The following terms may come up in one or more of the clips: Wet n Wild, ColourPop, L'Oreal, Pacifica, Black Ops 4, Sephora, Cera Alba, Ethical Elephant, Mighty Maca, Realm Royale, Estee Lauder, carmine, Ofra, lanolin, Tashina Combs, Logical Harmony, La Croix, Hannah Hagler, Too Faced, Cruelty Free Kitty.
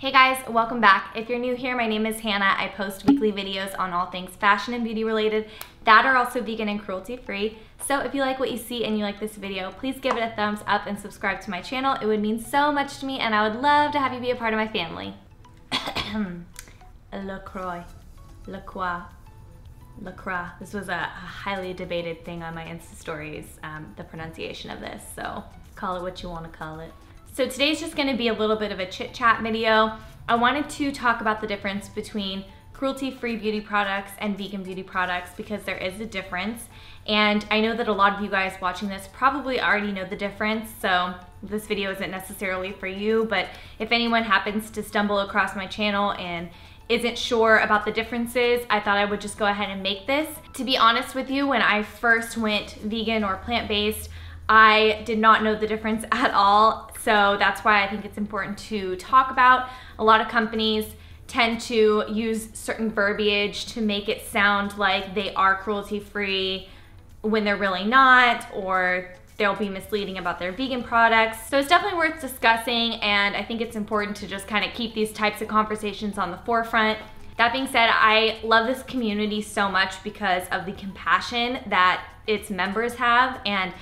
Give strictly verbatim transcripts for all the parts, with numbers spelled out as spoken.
Hey guys, welcome back. If you're new here, my name is Hannah. I post weekly videos on all things fashion and beauty related that are also vegan and cruelty free. So if you like what you see and you like this video, please give it a thumbs up and subscribe to my channel. It would mean so much to me and I would love to have you be a part of my family. La Croix, La Croix, La Croix. This was a highly debated thing on my Insta stories, um, the pronunciation of this. So call it what you want to call it. So today's just gonna be a little bit of a chit chat video. I wanted to talk about the difference between cruelty-free beauty products and vegan beauty products because there is a difference. And I know that a lot of you guys watching this probably already know the difference, so this video isn't necessarily for you, but if anyone happens to stumble across my channel and isn't sure about the differences, I thought I would just go ahead and make this. To be honest with you, when I first went vegan or plant-based, I did not know the difference at all, so that's why I think it's important to talk about. A lot of companies tend to use certain verbiage to make it sound like they are cruelty-free when they're really not, or they'll be misleading about their vegan products. So it's definitely worth discussing, and I think it's important to just kind of keep these types of conversations on the forefront. That being said, I love this community so much because of the compassion that its members have, and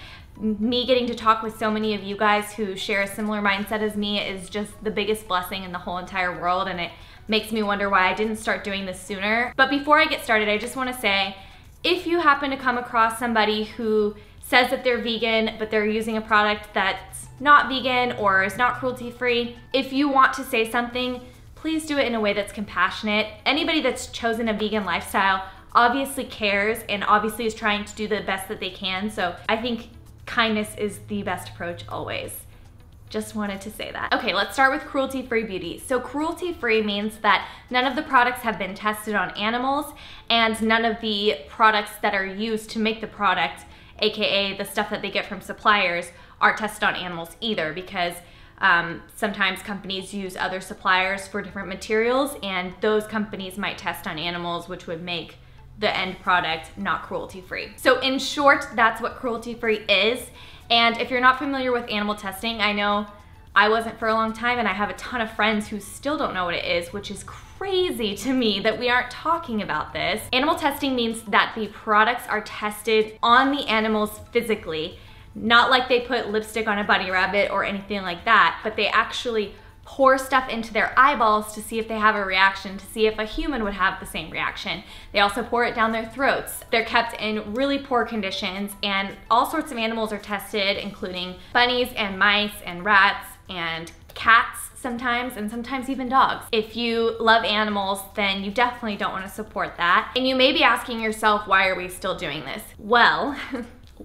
me getting to talk with so many of you guys who share a similar mindset as me is just the biggest blessing in the whole entire world, and it makes me wonder why I didn't start doing this sooner. But before I get started, I just want to say, if you happen to come across somebody who says that they're vegan but they're using a product that's not vegan or is not cruelty-free, if you want to say something, please do it in a way that's compassionate. Anybody that's chosen a vegan lifestyle obviously cares and obviously is trying to do the best that they can, so I think kindness is the best approach always. Just wanted to say that. Okay, let's start with cruelty-free beauty. So cruelty-free means that none of the products have been tested on animals, and none of the products that are used to make the product, aka the stuff that they get from suppliers, are tested on animals either, because um, sometimes companies use other suppliers for different materials, and those companies might test on animals, which would make the end product not cruelty-free. So in short, that's what cruelty-free is. And if you're not familiar with animal testing, I know I wasn't for a long time, and I have a ton of friends who still don't know what it is, which is crazy to me that we aren't talking about this. Animal testing means that the products are tested on the animals physically, not like they put lipstick on a bunny rabbit or anything like that, but they actually pour stuff into their eyeballs to see if they have a reaction, to see if a human would have the same reaction. They also pour it down their throats. They're kept in really poor conditions, and all sorts of animals are tested, including bunnies and mice and rats and cats sometimes, and sometimes even dogs. If you love animals, then you definitely don't want to support that. And you may be asking yourself, why are we still doing this? Well,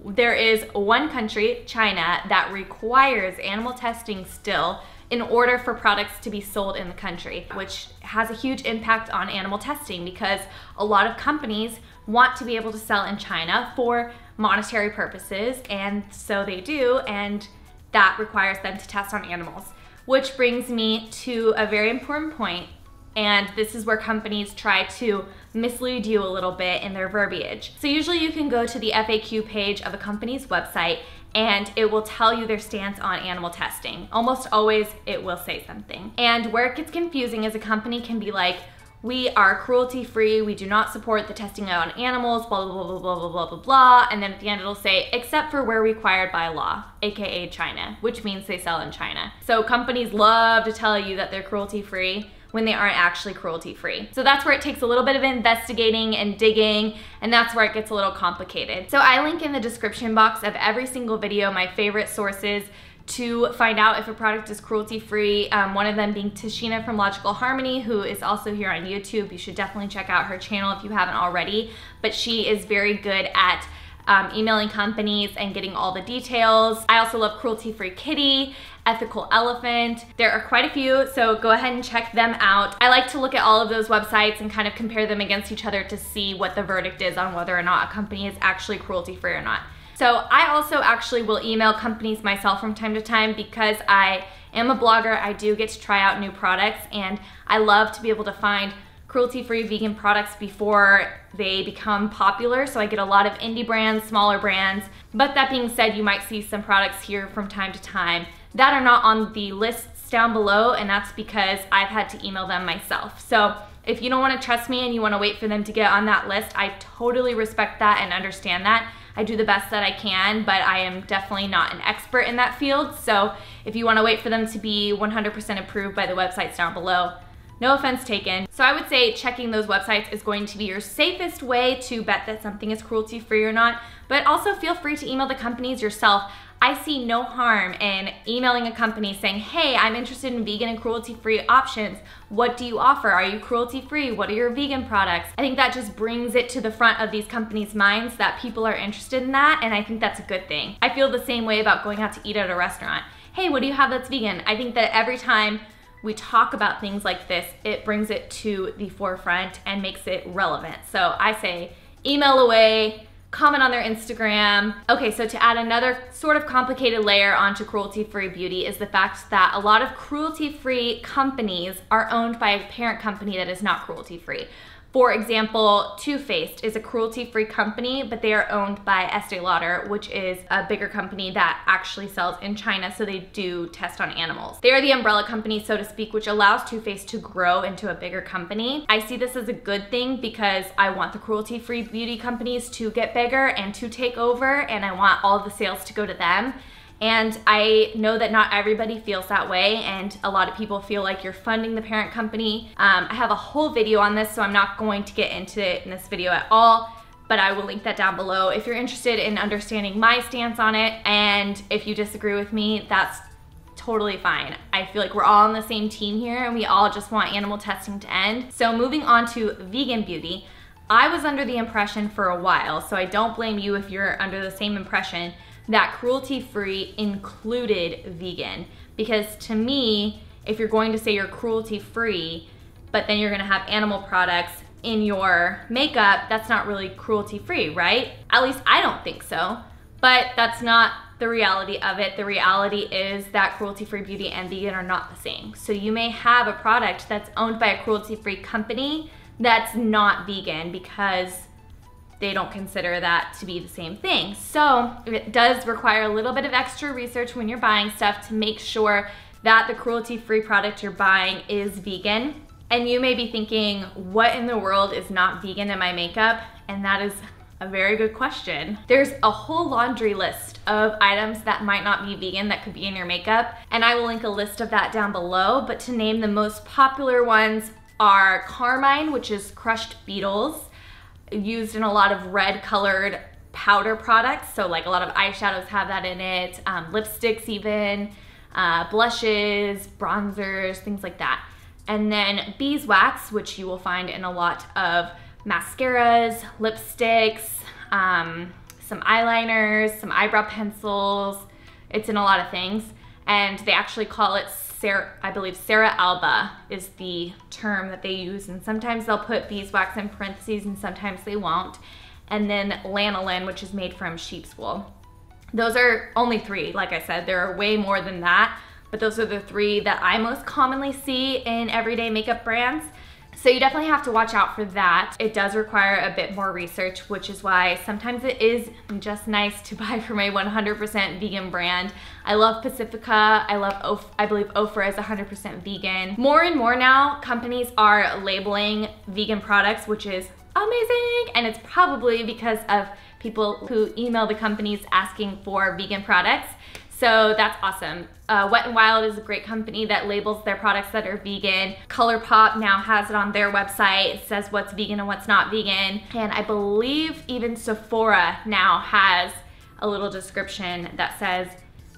there is one country, China, that requires animal testing still in order for products to be sold in the country, which has a huge impact on animal testing because a lot of companies want to be able to sell in China for monetary purposes, and so they do, and that requires them to test on animals. Which brings me to a very important point, and this is where companies try to mislead you a little bit in their verbiage. So usually you can go to the F A Q page of a company's website and it will tell you their stance on animal testing. Almost always it will say something. And where it gets confusing is a company can be like, we are cruelty-free, we do not support the testing on animals, blah, blah, blah, blah, blah, blah, blah, blah, and then at the end it'll say, except for where required by law, aka China, which means they sell in China. So companies love to tell you that they're cruelty-free when they aren't actually cruelty-free. So that's where it takes a little bit of investigating and digging, and that's where it gets a little complicated. So I link in the description box of every single video my favorite sources to find out if a product is cruelty-free, um, one of them being Tashina from Logical Harmony, who is also here on YouTube. You should definitely check out her channel if you haven't already, but she is very good at Um, emailing companies and getting all the details. I also love Cruelty Free Kitty, Ethical Elephant. There are quite a few, so go ahead and check them out. I like to look at all of those websites and kind of compare them against each other to see what the verdict is on whether or not a company is actually cruelty free or not. So I also actually will email companies myself from time to time because I am a blogger. I do get to try out new products, and I love to be able to find cruelty-free vegan products before they become popular, so I get a lot of indie brands, smaller brands. But that being said, you might see some products here from time to time that are not on the lists down below, and that's because I've had to email them myself. So if you don't want to trust me and you want to wait for them to get on that list, I totally respect that and understand that. I do the best that I can, but I am definitely not an expert in that field. So if you want to wait for them to be one hundred percent approved by the websites down below, no offense taken. So I would say checking those websites is going to be your safest way to bet that something is cruelty-free or not, but also feel free to email the companies yourself. I see no harm in emailing a company saying, hey, I'm interested in vegan and cruelty-free options. What do you offer? Are you cruelty-free? What are your vegan products? I think that just brings it to the front of these companies' minds that people are interested in that, and I think that's a good thing. I feel the same way about going out to eat at a restaurant. Hey, what do you have that's vegan? I think that every time we talk about things like this, it brings it to the forefront and makes it relevant. So I say email away, comment on their Instagram. Okay, so to add another sort of complicated layer onto cruelty-free beauty is the fact that a lot of cruelty-free companies are owned by a parent company that is not cruelty-free. For example, Too Faced is a cruelty-free company, but they are owned by Estee Lauder, which is a bigger company that actually sells in China, so they do test on animals. They are the umbrella company, so to speak, which allows Too Faced to grow into a bigger company. I see this as a good thing because I want the cruelty-free beauty companies to get bigger and to take over, and I want all the sales to go to them. And I know that not everybody feels that way, and a lot of people feel like you're funding the parent company. Um, I have a whole video on this, so I'm not going to get into it in this video at all, but I will link that down below if you're interested in understanding my stance on it. And if you disagree with me, that's totally fine. I feel like we're all on the same team here, and we all just want animal testing to end. So moving on to vegan beauty, I was under the impression for a while, so I don't blame you if you're under the same impression, that cruelty-free included vegan. Because to me, if you're going to say you're cruelty-free, but then you're gonna have animal products in your makeup, that's not really cruelty-free, right? At least I don't think so, but that's not the reality of it. The reality is that cruelty-free beauty and vegan are not the same. So you may have a product that's owned by a cruelty-free company that's not vegan because they don't consider that to be the same thing. So it does require a little bit of extra research when you're buying stuff to make sure that the cruelty-free product you're buying is vegan. And you may be thinking, what in the world is not vegan in my makeup? And that is a very good question. There's a whole laundry list of items that might not be vegan that could be in your makeup. And I will link a list of that down below, but to name the most popular ones are carmine, which is crushed beetles, used in a lot of red colored powder products, so like a lot of eyeshadows have that in it, um, lipsticks even, uh, blushes, bronzers, things like that. And then beeswax, which you will find in a lot of mascaras, lipsticks, um, some eyeliners, some eyebrow pencils. It's in a lot of things, and they actually call it Cera, I believe Cera Alba is the term that they use, and sometimes they'll put beeswax in parentheses and sometimes they won't. And then lanolin, which is made from sheep's wool. Those are only three. Like I said, there are way more than that, but those are the three that I most commonly see in everyday makeup brands. So you definitely have to watch out for that. It does require a bit more research, which is why sometimes it is just nice to buy from a one hundred percent vegan brand. I love Pacifica. I love, Of I believe Ofra is one hundred percent vegan. More and more now, companies are labeling vegan products, which is amazing. And it's probably because of people who email the companies asking for vegan products. So that's awesome. Uh, Wet n Wild is a great company that labels their products that are vegan. ColourPop now has it on their website. It says what's vegan and what's not vegan. And I believe even Sephora now has a little description that says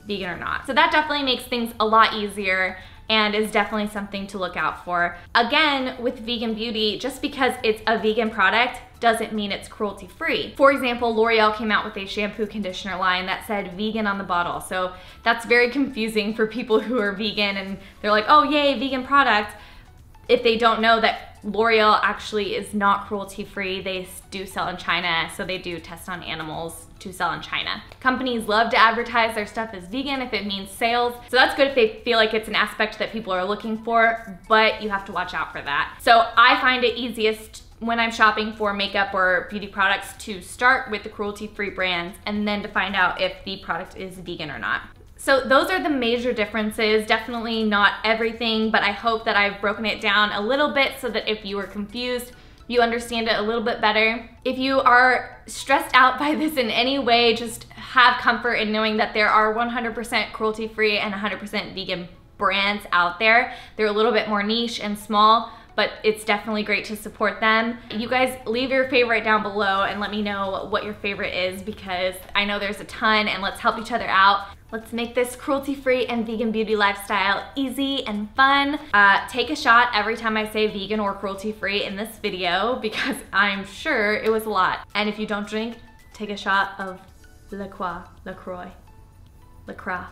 vegan or not. So that definitely makes things a lot easier and is definitely something to look out for. Again, with vegan beauty, just because it's a vegan product doesn't mean it's cruelty-free. For example, L'Oreal came out with a shampoo conditioner line that said vegan on the bottle. So that's very confusing for people who are vegan and they're like, oh yay, vegan product, if they don't know that L'Oreal actually is not cruelty-free. They do sell in China, so they do test on animals to sell in China. Companies love to advertise their stuff as vegan if it means sales. So that's good if they feel like it's an aspect that people are looking for, but you have to watch out for that. So I find it easiest when I'm shopping for makeup or beauty products to start with the cruelty-free brands and then to find out if the product is vegan or not. So those are the major differences, definitely not everything, but I hope that I've broken it down a little bit so that if you were confused, you understand it a little bit better. If you are stressed out by this in any way, just have comfort in knowing that there are one hundred percent cruelty-free and one hundred percent vegan brands out there. They're a little bit more niche and small, but it's definitely great to support them. You guys, leave your favorite down below and let me know what your favorite is, because I know there's a ton, and let's help each other out. Let's make this cruelty-free and vegan beauty lifestyle easy and fun. Uh, take a shot every time I say vegan or cruelty-free in this video, because I'm sure it was a lot. And if you don't drink, take a shot of La Croix, La Croix, La Croix.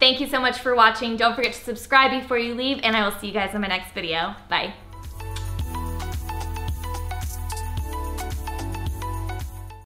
Thank you so much for watching. Don't forget to subscribe before you leave, and I will see you guys in my next video. Bye.